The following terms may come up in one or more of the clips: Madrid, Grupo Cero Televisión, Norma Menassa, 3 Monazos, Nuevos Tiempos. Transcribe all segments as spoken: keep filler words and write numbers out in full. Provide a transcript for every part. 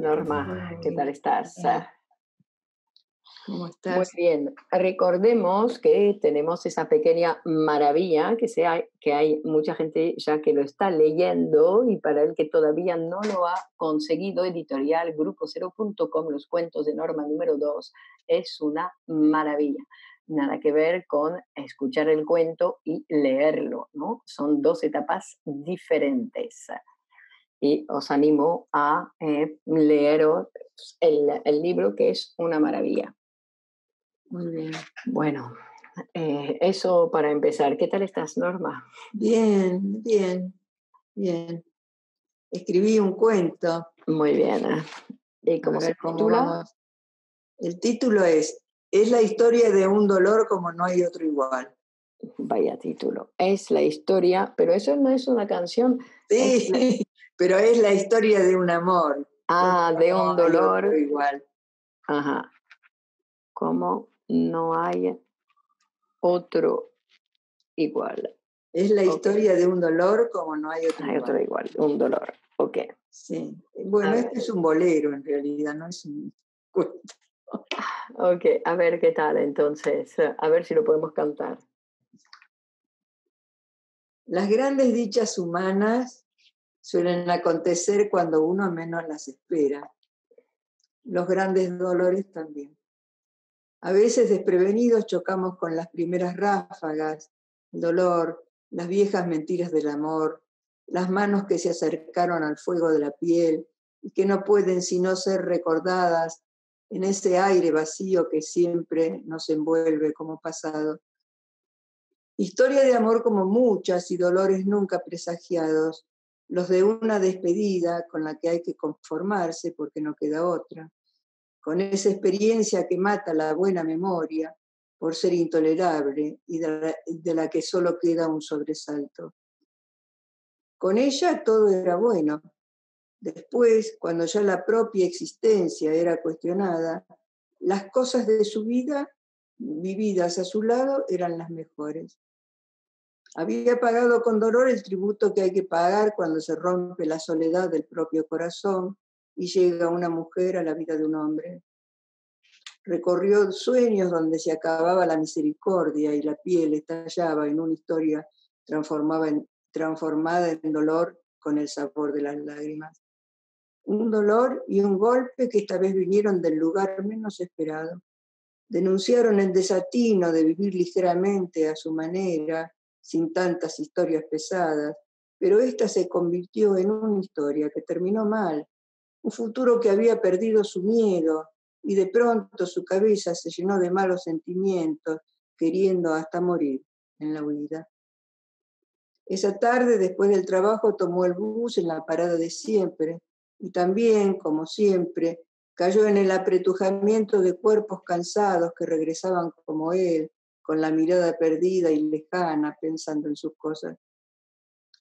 Norma, ¿qué tal estás? ¿Cómo estás? Muy bien. Recordemos que tenemos esa pequeña maravilla, que, sea, que hay mucha gente ya que lo está leyendo, y para el que todavía no lo ha conseguido, editorial grupo cero punto com, Los cuentos de Norma número dos, es una maravilla. Nada que ver con escuchar el cuento y leerlo, ¿no? Son dos etapas diferentes. Y os animo a eh, leeros el, el libro, que es una maravilla. Muy bien. Bueno, eh, eso para empezar. ¿Qué tal estás, Norma? Bien, bien, bien. Escribí un cuento. Muy bien. ¿eh? ¿Y cómo se titula? El título es, es la historia de un dolor como no hay otro igual. Vaya título. Es la historia, pero eso no es una canción. Sí, es la... pero es la historia de un amor. Ah, de un dolor. Igual. Ajá. Como no hay otro igual. Es la okay. historia de un dolor como no hay otro hay igual. Otro igual. Un dolor, ok. Sí. Bueno, este es un bolero en realidad, no es un cuento. Ok, a ver qué tal entonces. A ver si lo podemos cantar. Las grandes dichas humanas suelen acontecer cuando uno menos las espera. Los grandes dolores también. A veces desprevenidos chocamos con las primeras ráfagas, el dolor, las viejas mentiras del amor, las manos que se acercaron al fuego de la piel y que no pueden sino ser recordadas en ese aire vacío que siempre nos envuelve como pasado. Historia de amor como muchas y dolores nunca presagiados, los de una despedida con la que hay que conformarse porque no queda otra, con esa experiencia que mata la buena memoria por ser intolerable y de la, de la que solo queda un sobresalto. Con ella todo era bueno. Después, cuando ya la propia existencia era cuestionada, las cosas de su vida vividas a su lado eran las mejores. Había pagado con dolor el tributo que hay que pagar cuando se rompe la soledad del propio corazón y llega una mujer a la vida de un hombre. Recorrió sueños donde se acababa la misericordia y la piel estallaba en una historia transformaba en, transformada en dolor con el sabor de las lágrimas. Un dolor y un golpe que esta vez vinieron del lugar menos esperado. Denunciaron el desatino de vivir ligeramente a su manera, sin tantas historias pesadas, pero esta se convirtió en una historia que terminó mal, un futuro que había perdido su miedo, y de pronto su cabeza se llenó de malos sentimientos, queriendo hasta morir en la huida. Esa tarde, después del trabajo, tomó el bus en la parada de siempre, y también, como siempre, cayó en el apretujamiento de cuerpos cansados que regresaban como él, con la mirada perdida y lejana, pensando en sus cosas.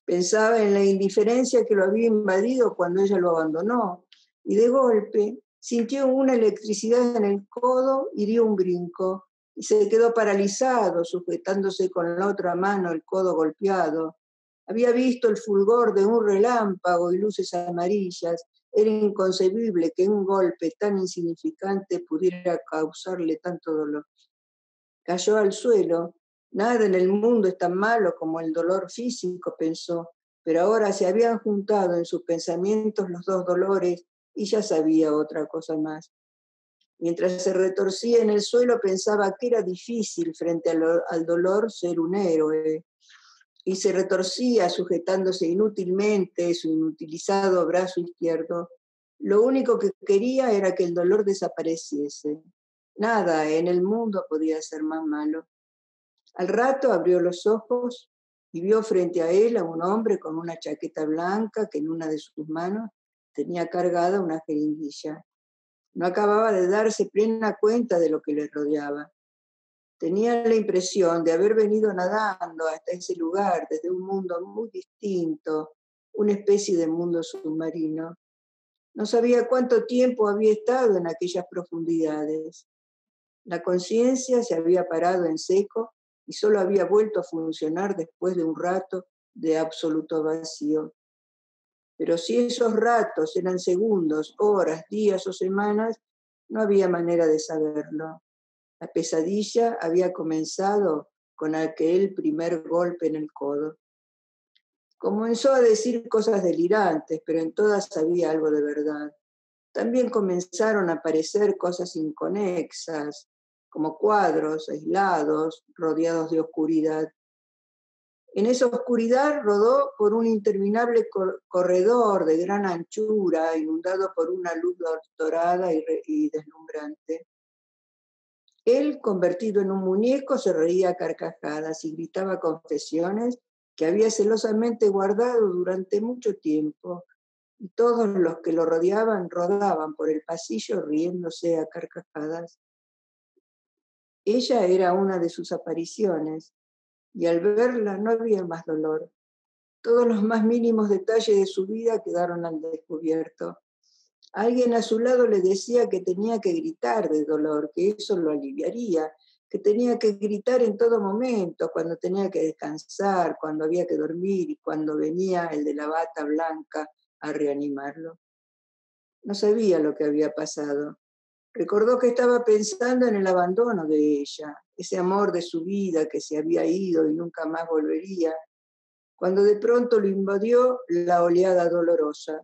Pensaba en la indiferencia que lo había invadido cuando ella lo abandonó, y de golpe sintió una electricidad en el codo y dio un brinco, y se quedó paralizado, sujetándose con la otra mano el codo golpeado. Había visto el fulgor de un relámpago y luces amarillas. Era inconcebible que un golpe tan insignificante pudiera causarle tanto dolor. Cayó al suelo. Nada en el mundo es tan malo como el dolor físico, pensó, pero ahora se habían juntado en sus pensamientos los dos dolores y ya sabía otra cosa más. Mientras se retorcía en el suelo, pensaba que era difícil frente al, al dolor ser un héroe. Y se retorcía sujetándose inútilmente su inutilizado brazo izquierdo. Lo único que quería era que el dolor desapareciese. Nada en el mundo podía ser más malo. Al rato abrió los ojos, y vio frente a él a un hombre con una chaqueta blanca que en una de sus manos tenía cargada una jeringuilla. No acababa de darse plena cuenta de lo que le rodeaba. Tenía la impresión de haber venido nadando hasta ese lugar desde un mundo muy distinto, una especie de mundo submarino. No sabía cuánto tiempo había estado en aquellas profundidades. La conciencia se había parado en seco y solo había vuelto a funcionar después de un rato de absoluto vacío. Pero si esos ratos eran segundos, horas, días o semanas, no había manera de saberlo. La pesadilla había comenzado con aquel primer golpe en el codo. Comenzó a decir cosas delirantes, pero en todas había algo de verdad. También comenzaron a aparecer cosas inconexas, como cuadros aislados, rodeados de oscuridad. En esa oscuridad rodó por un interminable cor- corredor de gran anchura, inundado por una luz dorada y, y deslumbrante. Él, convertido en un muñeco, se reía a carcajadas y gritaba confesiones que había celosamente guardado durante mucho tiempo. Y todos los que lo rodeaban rodaban por el pasillo riéndose a carcajadas. Ella era una de sus apariciones, y al verla no había más dolor. Todos los más mínimos detalles de su vida quedaron al descubierto. Alguien a su lado le decía que tenía que gritar de dolor, que eso lo aliviaría, que tenía que gritar en todo momento, cuando tenía que descansar, cuando había que dormir y cuando venía el de la bata blanca a reanimarlo. No sabía lo que había pasado. Recordó que estaba pensando en el abandono de ella, ese amor de su vida que se había ido y nunca más volvería, cuando de pronto lo invadió la oleada dolorosa.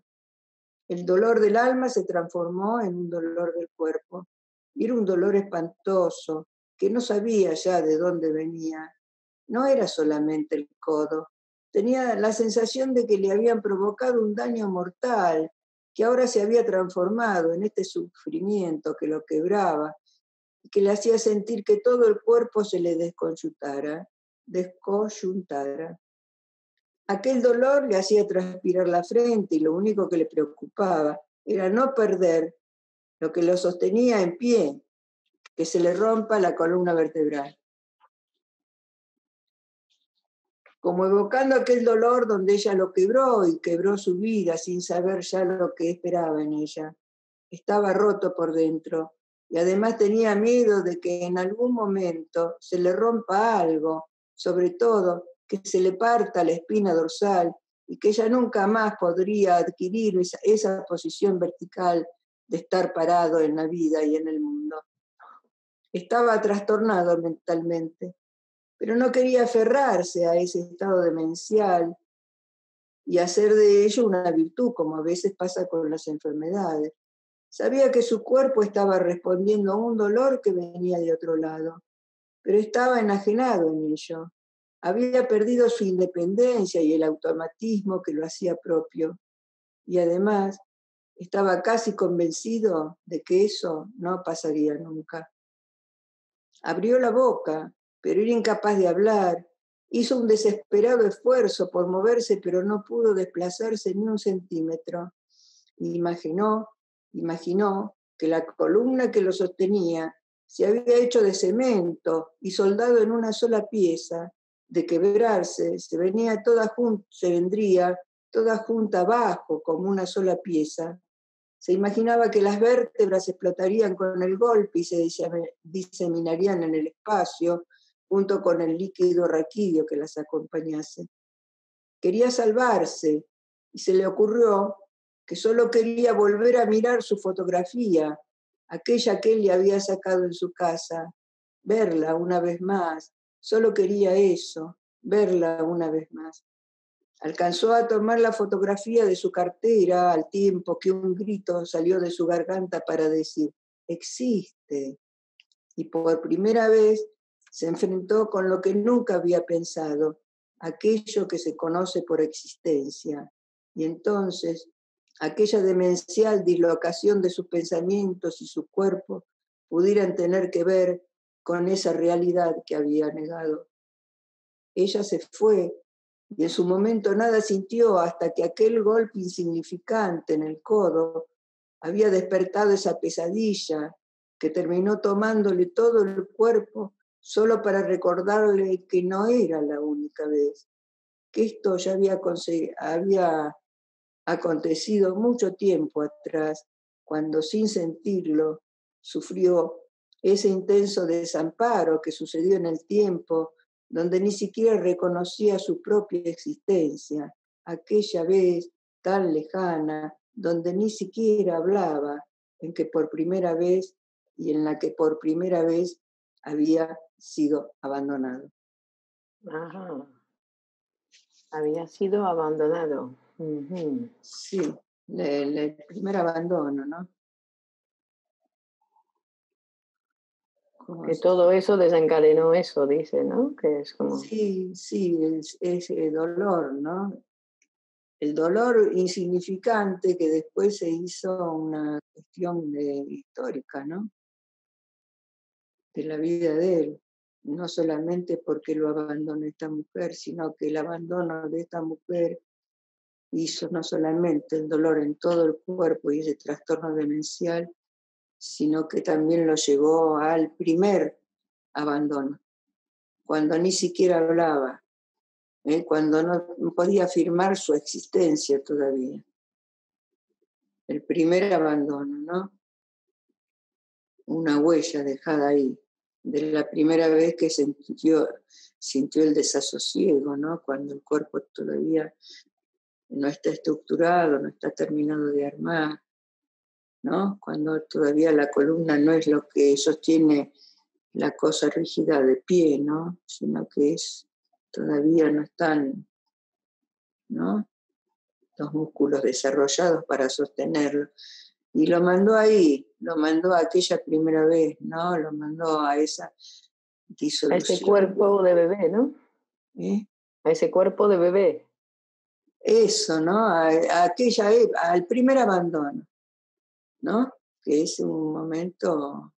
El dolor del alma se transformó en un dolor del cuerpo, y era un dolor espantoso, que no sabía ya de dónde venía. No era solamente el codo. Tenía la sensación de que le habían provocado un daño mortal, que ahora se había transformado en este sufrimiento que lo quebraba y que le hacía sentir que todo el cuerpo se le descoyuntara. descoyuntara. Aquel dolor le hacía transpirar la frente y lo único que le preocupaba era no perder lo que lo sostenía en pie, que se le rompa la columna vertebral. Como evocando aquel dolor donde ella lo quebró y quebró su vida sin saber ya lo que esperaba en ella. Estaba roto por dentro y además tenía miedo de que en algún momento se le rompa algo, sobre todo que se le parta la espina dorsal y que ella nunca más podría adquirir esa, esa posición vertical de estar parado en la vida y en el mundo. Estaba trastornado mentalmente, pero no quería aferrarse a ese estado demencial y hacer de ello una virtud, como a veces pasa con las enfermedades. Sabía que su cuerpo estaba respondiendo a un dolor que venía de otro lado, pero estaba enajenado en ello. Había perdido su independencia y el automatismo que lo hacía propio, y además estaba casi convencido de que eso no pasaría nunca. Abrió la boca, pero era incapaz de hablar. Hizo un desesperado esfuerzo por moverse, pero no pudo desplazarse ni un centímetro. Imaginó, imaginó que la columna que lo sostenía se había hecho de cemento y soldado en una sola pieza. De quebrarse, se, venía toda jun- se vendría toda junta abajo como una sola pieza. Se imaginaba que las vértebras explotarían con el golpe y se disem- diseminarían en el espacio, junto con el líquido raquídeo que las acompañase. Quería salvarse, y se le ocurrió que solo quería volver a mirar su fotografía, aquella que él le había sacado en su casa, verla una vez más, solo quería eso, verla una vez más. Alcanzó a tomar la fotografía de su cartera al tiempo que un grito salió de su garganta para decir, existe, y por primera vez, se enfrentó con lo que nunca había pensado, aquello que se conoce por existencia. Y entonces, aquella demencial dislocación de sus pensamientos y su cuerpo pudieran tener que ver con esa realidad que había negado. Ella se fue y en su momento nada sintió hasta que aquel golpe insignificante en el codo había despertado esa pesadilla que terminó tomándole todo el cuerpo solo para recordarle que no era la única vez, que esto ya había, había acontecido mucho tiempo atrás, cuando sin sentirlo sufrió ese intenso desamparo que sucedió en el tiempo, donde ni siquiera reconocía su propia existencia, aquella vez tan lejana, donde ni siquiera hablaba, en que por primera vez y en la que por primera vez había sido abandonado. Ajá. Había sido abandonado. Uh-huh. Sí, el, el primer abandono, ¿no? Que todo eso desencadenó eso, dice, ¿no? Que es como... Sí, sí, es, es el dolor, ¿no? El dolor insignificante que después se hizo una cuestión de, histórica, ¿no? De la vida de él. No solamente porque lo abandonó esta mujer, sino que el abandono de esta mujer hizo no solamente el dolor en todo el cuerpo y ese trastorno demencial, sino que también lo llevó al primer abandono, cuando ni siquiera hablaba, ¿eh? Cuando no podía afirmar su existencia todavía. El primer abandono, ¿no? Una huella dejada ahí, de la primera vez que sintió, sintió el desasosiego, ¿no? Cuando el cuerpo todavía no está estructurado, no está terminado de armar, ¿no? Cuando todavía la columna no es lo que sostiene la cosa rígida de pie, ¿no? Sino que es, todavía no están, ¿no?, los músculos desarrollados para sostenerlo. Y lo mandó ahí, lo mandó a aquella primera vez, ¿no? Lo mandó a esa disolución. A ese cuerpo de bebé, ¿no? ¿Eh? A ese cuerpo de bebé. Eso, ¿no? A, a aquella, al primer abandono, ¿no? Que es un momento,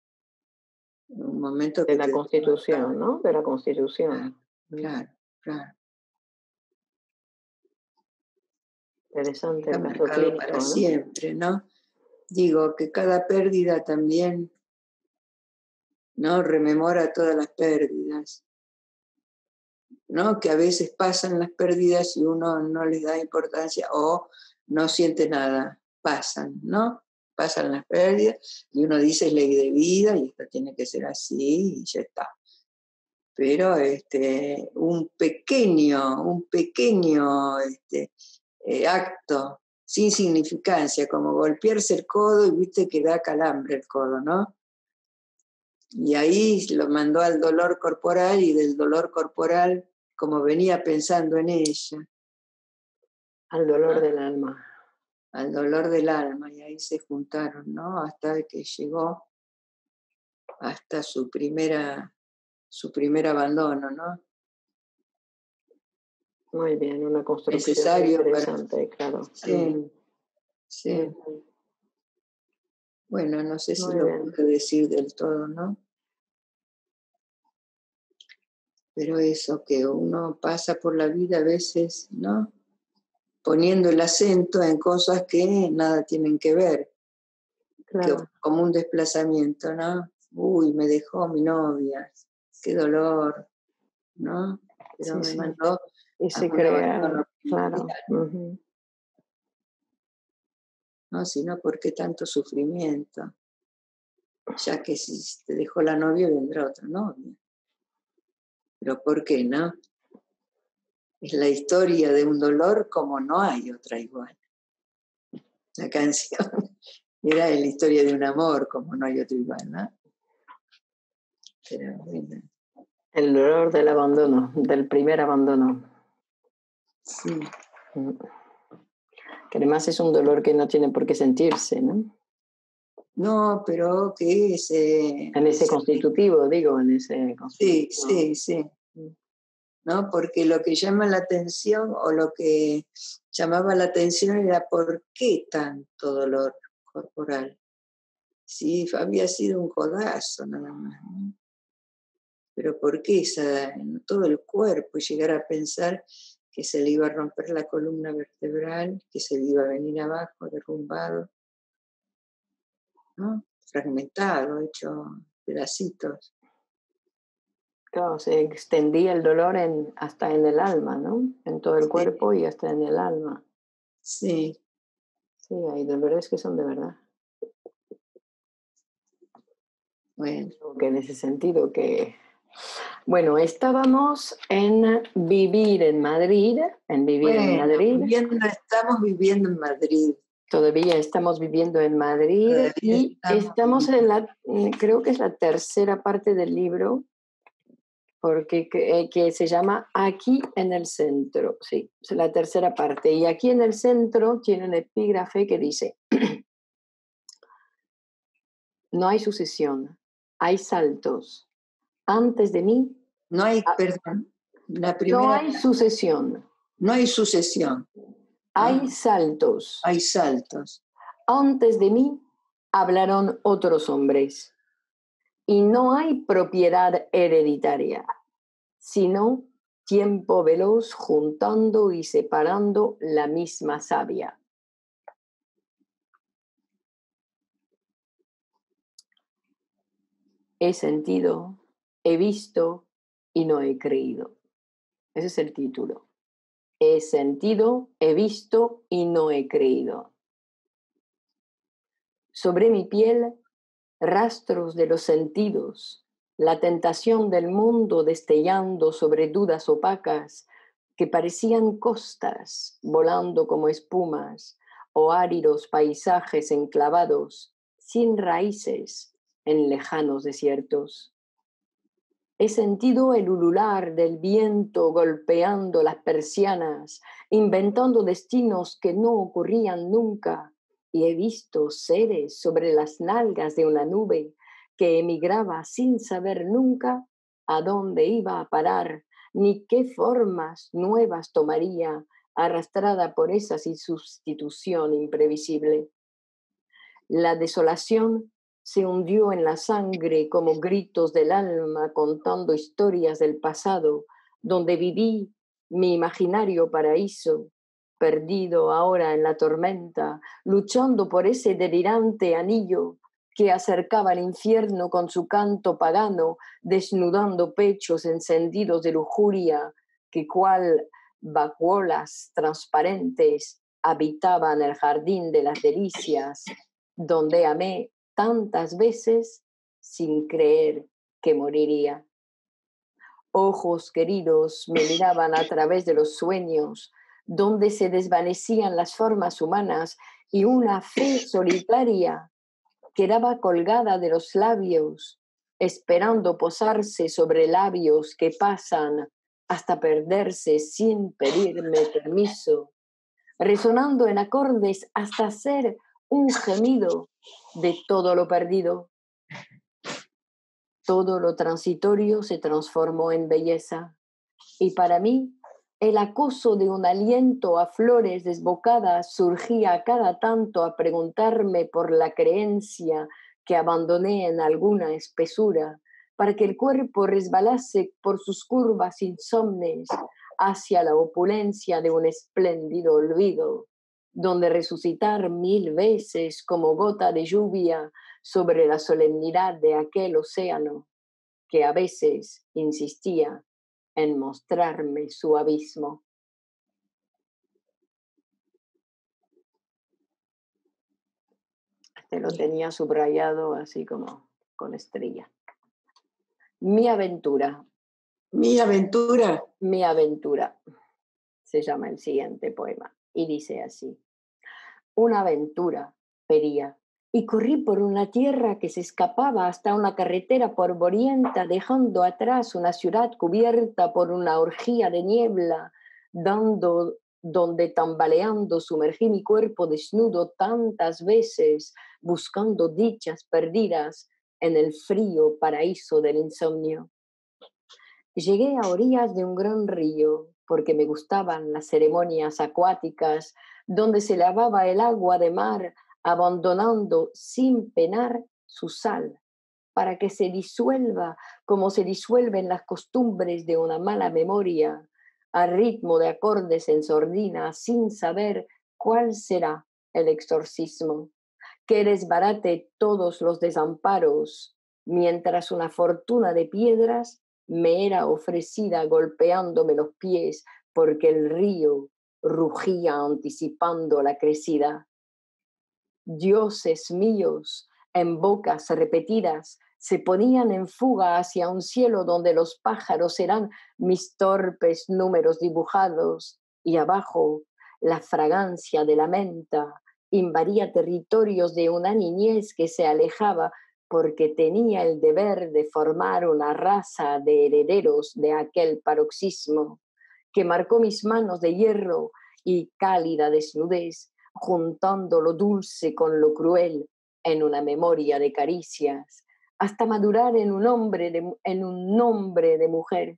un momento de la Constitución, ¿no? De la Constitución. Claro, claro. Interesante. Está marcado para siempre, ¿no? Digo que cada pérdida también, ¿no?, rememora todas las pérdidas, ¿no? Que a veces pasan las pérdidas y uno no les da importancia o no siente nada, pasan, ¿no? Pasan las pérdidas y uno dice es ley de vida y esto tiene que ser así y ya está. Pero este, un pequeño, un pequeño este, eh, acto sin significancia, como golpearse el codo y viste que da calambre el codo, ¿no? Y ahí lo mandó al dolor corporal y del dolor corporal, como venía pensando en ella. Al dolor, ¿no?, del alma. Al dolor del alma, y ahí se juntaron, ¿no? Hasta que llegó hasta su primera, su primer abandono, ¿no? Muy bien, una construcción necesario interesante, para... claro. Sí, sí. Bueno, no sé si Muy lo bien. puedo decir del todo, ¿no? Pero eso, que uno pasa por la vida a veces, ¿no?, poniendo el acento en cosas que nada tienen que ver, claro. Que, como un desplazamiento, ¿no? Uy, me dejó mi novia, qué dolor, ¿no? Pero sí, me sí. mandó y se crea, claro. Uh-huh. No, sino ¿por qué tanto sufrimiento? Ya que si te dejó la novia vendrá otra novia. Pero ¿por qué no? Es la historia de un dolor como no hay otra igual. La canción era la historia de un amor como no hay otro igual, ¿no? Pero bueno. El dolor del abandono, del primer abandono. Sí. Que además es un dolor que no tiene por qué sentirse, ¿no? No, pero que es... Eh, en ese es, constitutivo, digo, en ese constitutivo. Sí, sí, sí. ¿No? Porque lo que llama la atención o lo que llamaba la atención era por qué tanto dolor corporal. Sí, había sido un codazo nada más, ¿no? Pero por qué esa, en todo el cuerpo, llegar a pensar que se le iba a romper la columna vertebral, que se le iba a venir abajo, derrumbado, ¿no? Fragmentado, hecho pedacitos. Claro, se extendía el dolor en, hasta en el alma, ¿no? En todo el sí. cuerpo y hasta en el alma. Sí. Sí, hay dolores que son de verdad. Bueno. Que en ese sentido que... Bueno, estábamos en vivir en Madrid, en vivir bueno, en Madrid. Viviendo, estamos viviendo en Madrid. Todavía estamos viviendo en Madrid Todavía y estamos, estamos en la, creo que es la tercera parte del libro, porque que, que se llama Aquí en el Centro, sí, es la tercera parte. Y Aquí en el Centro tiene un epígrafe que dice: no hay sucesión, hay saltos. Antes de mí... No hay, perdón, la primera... No hay sucesión. No hay sucesión. Hay no. saltos. Hay saltos. Antes de mí hablaron otros hombres. Y no hay propiedad hereditaria, sino tiempo veloz juntando y separando la misma savia. He sentido... He visto y no he creído. Ese es el título. He sentido, he visto y no he creído. Sobre mi piel, rastros de los sentidos, la tentación del mundo destellando sobre dudas opacas que parecían costas volando como espumas o áridos paisajes enclavados sin raíces en lejanos desiertos. He sentido el ulular del viento golpeando las persianas, inventando destinos que no ocurrían nunca, y he visto seres sobre las nalgas de una nube que emigraba sin saber nunca a dónde iba a parar, ni qué formas nuevas tomaría, arrastrada por esa sustitución imprevisible. La desolación se hundió en la sangre como gritos del alma contando historias del pasado, donde viví mi imaginario paraíso, perdido ahora en la tormenta, luchando por ese delirante anillo que acercaba al infierno con su canto pagano, desnudando pechos encendidos de lujuria que cual vacuolas transparentes habitaban el jardín de las delicias, donde amé tantas veces sin creer que moriría. Ojos queridos me miraban a través de los sueños, donde se desvanecían las formas humanas y una fe solitaria quedaba colgada de los labios, esperando posarse sobre labios que pasan hasta perderse sin pedirme permiso, resonando en acordes hasta ser un gemido de todo lo perdido. Todo lo transitorio se transformó en belleza, y para mí el acoso de un aliento a flores desbocadas surgía a cada tanto a preguntarme por la creencia que abandoné en alguna espesura, para que el cuerpo resbalase por sus curvas insomnes hacia la opulencia de un espléndido olvido, donde resucitar mil veces como gota de lluvia sobre la solemnidad de aquel océano que a veces insistía en mostrarme su abismo. Este lo tenía subrayado así como con estrella. Mi aventura. Mi aventura. Mi aventura. Se llama el siguiente poema. Y dice así: una aventura, pería, y corrí por una tierra que se escapaba hasta una carretera polvorienta, dejando atrás una ciudad cubierta por una orgía de niebla, dando, donde tambaleando sumergí mi cuerpo desnudo tantas veces, buscando dichas perdidas en el frío paraíso del insomnio. Llegué a orillas de un gran río, porque me gustaban las ceremonias acuáticas, donde se lavaba el agua de mar, abandonando sin penar su sal, para que se disuelva como se disuelven las costumbres de una mala memoria, a ritmo de acordes en sordina, sin saber cuál será el exorcismo, que desbarate todos los desamparos, mientras una fortuna de piedras me era ofrecida golpeándome los pies, porque el río rugía anticipando la crecida. Dioses míos, en bocas repetidas, se ponían en fuga hacia un cielo donde los pájaros eran mis torpes números dibujados, y abajo la fragancia de la menta invadía territorios de una niñez que se alejaba porque tenía el deber de formar una raza de herederos de aquel paroxismo que marcó mis manos de hierro y cálida desnudez, juntando lo dulce con lo cruel en una memoria de caricias, hasta madurar en un hombre de, en un nombre de mujer,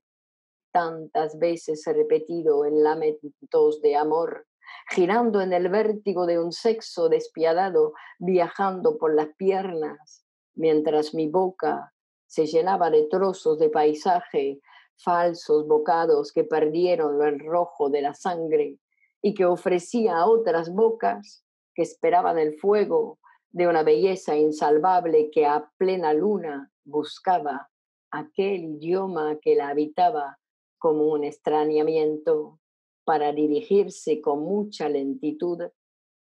tantas veces repetido en lamentos de amor, girando en el vértigo de un sexo despiadado, viajando por las piernas, mientras mi boca se llenaba de trozos de paisaje, falsos bocados que perdieron el rojo de la sangre y que ofrecía a otras bocas que esperaban el fuego de una belleza insalvable que a plena luna buscaba aquel idioma que la habitaba como un extrañamiento para dirigirse con mucha lentitud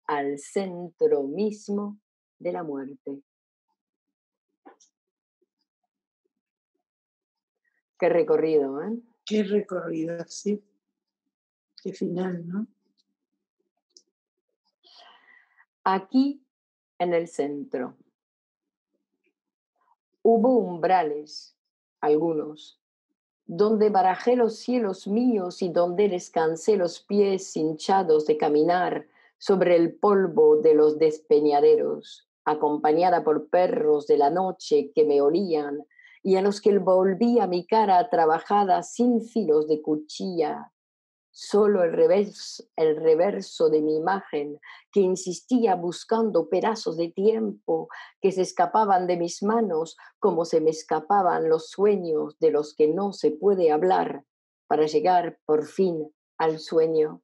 al centro mismo de la muerte. Qué recorrido, ¿eh? Qué recorrido, sí. Qué final, ¿no? Aquí, en el centro, hubo umbrales, algunos, donde barajé los cielos míos y donde descansé los pies hinchados de caminar sobre el polvo de los despeñaderos, acompañada por perros de la noche que me olían y a los que volvía mi cara trabajada sin filos de cuchilla. Solo el, revés, el reverso de mi imagen, que insistía buscando pedazos de tiempo que se escapaban de mis manos, como se me escapaban los sueños de los que no se puede hablar, para llegar por fin al sueño.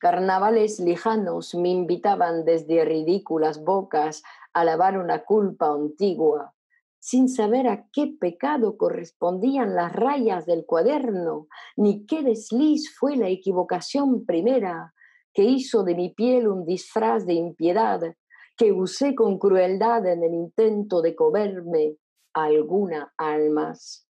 Carnavales lejanos me invitaban desde ridículas bocas a lavar una culpa antigua, sin saber a qué pecado correspondían las rayas del cuaderno, ni qué desliz fue la equivocación primera que hizo de mi piel un disfraz de impiedad, que usé con crueldad en el intento de comerme a alguna almas.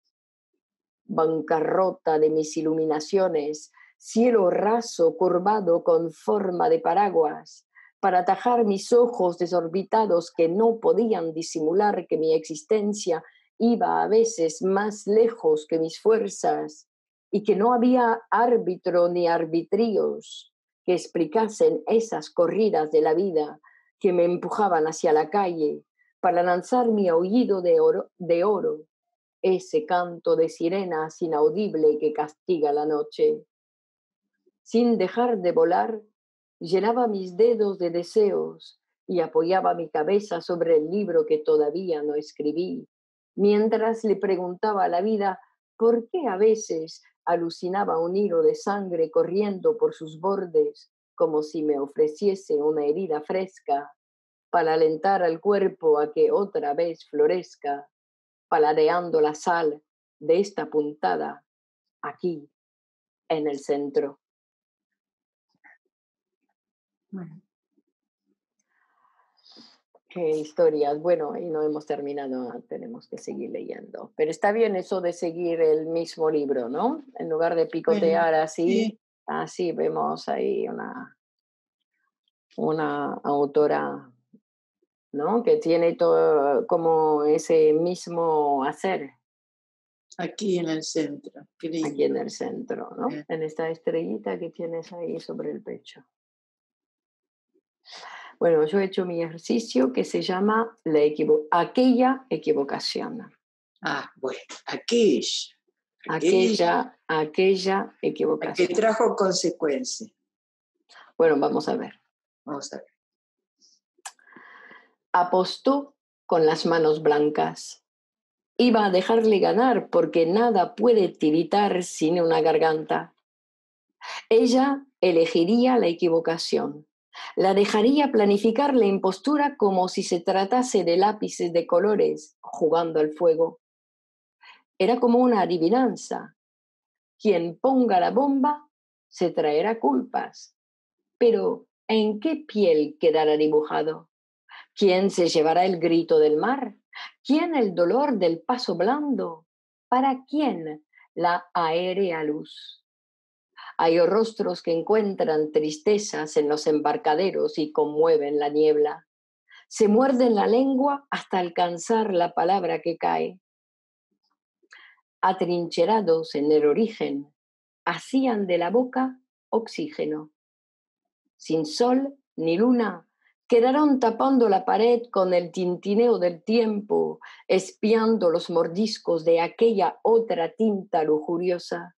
Bancarrota de mis iluminaciones, cielo raso curvado con forma de paraguas, para atajar mis ojos desorbitados que no podían disimular que mi existencia iba a veces más lejos que mis fuerzas y que no había árbitro ni arbitríos que explicasen esas corridas de la vida que me empujaban hacia la calle para lanzar mi aullido de oro, de oro, ese canto de sirenas inaudible que castiga la noche. Sin dejar de volar, llenaba mis dedos de deseos y apoyaba mi cabeza sobre el libro que todavía no escribí, mientras le preguntaba a la vida por qué a veces alucinaba un hilo de sangre corriendo por sus bordes, como si me ofreciese una herida fresca, para alentar al cuerpo a que otra vez florezca, paladeando la sal de esta puntada, aquí, en el centro. Bueno. Qué historias, bueno, y no hemos terminado, tenemos que seguir leyendo, pero está bien eso de seguir el mismo libro, ¿no? En lugar de picotear así, sí. Así vemos ahí una, una autora, ¿no? Que tiene todo como ese mismo hacer. Aquí en el centro, querido. Aquí en el centro, ¿no? Sí. En esta estrellita que tienes ahí sobre el pecho. Bueno, yo he hecho mi ejercicio que se llama la equivo- aquella equivocación. Ah, bueno, aquella. Aquella, aquella equivocación. Que trajo consecuencias. Bueno, vamos a ver. Vamos a ver. Apostó con las manos blancas iba a dejarle ganar porque nada puede tiritar sin una garganta. Ella elegiría la equivocación. La dejaría planificar la impostura como si se tratase de lápices de colores jugando al fuego. Era como una adivinanza. Quien ponga la bomba se traerá culpas. Pero ¿en qué piel quedará dibujado? ¿Quién se llevará el grito del mar? ¿Quién el dolor del paso blando? ¿Para quién la aérea luz? Hay rostros que encuentran tristezas en los embarcaderos y conmueven la niebla. Se muerden la lengua hasta alcanzar la palabra que cae. Atrincherados en el origen, hacían de la boca oxígeno. Sin sol ni luna, quedaron tapando la pared con el tintineo del tiempo, espiando los mordiscos de aquella otra tinta lujuriosa.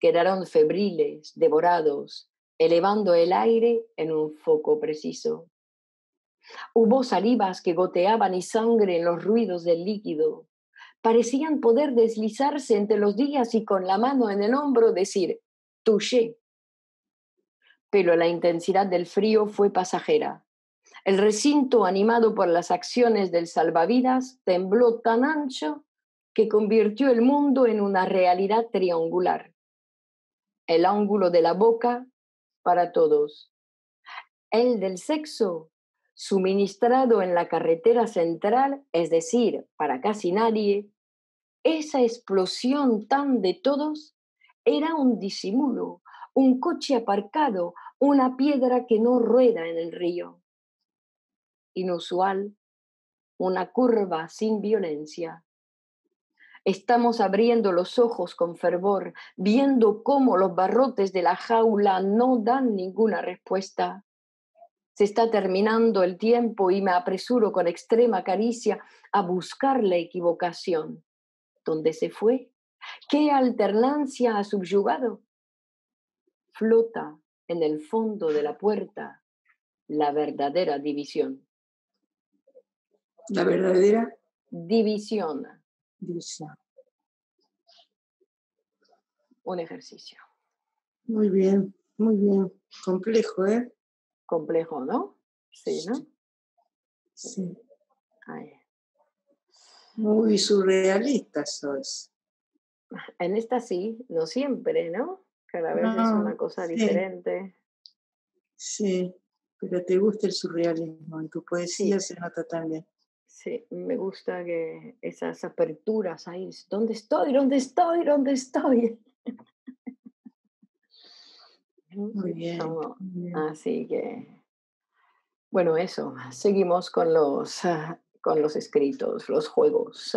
Quedaron febriles, devorados, elevando el aire en un foco preciso. Hubo salivas que goteaban y sangre en los ruidos del líquido. Parecían poder deslizarse entre los días y con la mano en el hombro decir «touché». Pero la intensidad del frío fue pasajera. El recinto, animado por las acciones del salvavidas, tembló tan ancho que convirtió el mundo en una realidad triangular. El ángulo de la boca para todos. El del sexo, suministrado en la carretera central, es decir, para casi nadie. Esa explosión tan de todos era un disimulo, un coche aparcado, una piedra que no rueda en el río. Inusual, una curva sin violencia. Estamos abriendo los ojos con fervor, viendo cómo los barrotes de la jaula no dan ninguna respuesta. Se está terminando el tiempo y me apresuro con extrema caricia a buscar la equivocación. ¿Dónde se fue? ¿Qué alternancia ha subyugado? Flota en el fondo de la puerta la verdadera división. ¿La verdadera? División. Un ejercicio. Muy bien, muy bien. Complejo, ¿eh? Complejo, ¿no? Sí, ¿no? Sí. Ahí. Muy surrealistas sois. En esta sí, no siempre, ¿no? Cada vez no, es una cosa sí. diferente. Sí, pero te gusta el surrealismo y tu poesía sí. se nota también. Sí, me gusta que esas aperturas ahí, ¿dónde estoy? ¿Dónde estoy? ¿Dónde estoy? Muy bien, muy bien. Así que, bueno, eso, seguimos con los, con los escritos, los juegos.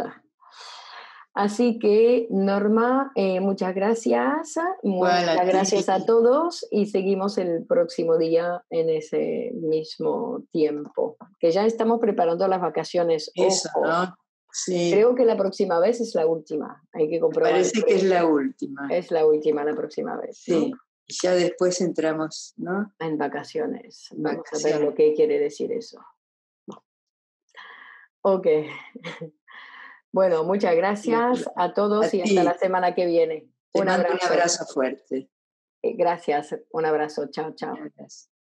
Así que, Norma, eh, muchas gracias. Muchas bueno, gracias a todos y seguimos el próximo día en ese mismo tiempo. Que ya estamos preparando las vacaciones. Eso, ojo. ¿No? Sí. Creo que la próxima vez es la última. Hay que comprobar. Me parece que es la última. Es la última la próxima vez. Sí. ¿No? Y ya después entramos, ¿no? En vacaciones. Vamos vacaciones. a ver lo que quiere decir eso. No. Ok. Bueno, muchas gracias a todos a y hasta la semana que viene. Te un, abrazo. un abrazo fuerte. Gracias, un abrazo. Chao, chao. Gracias.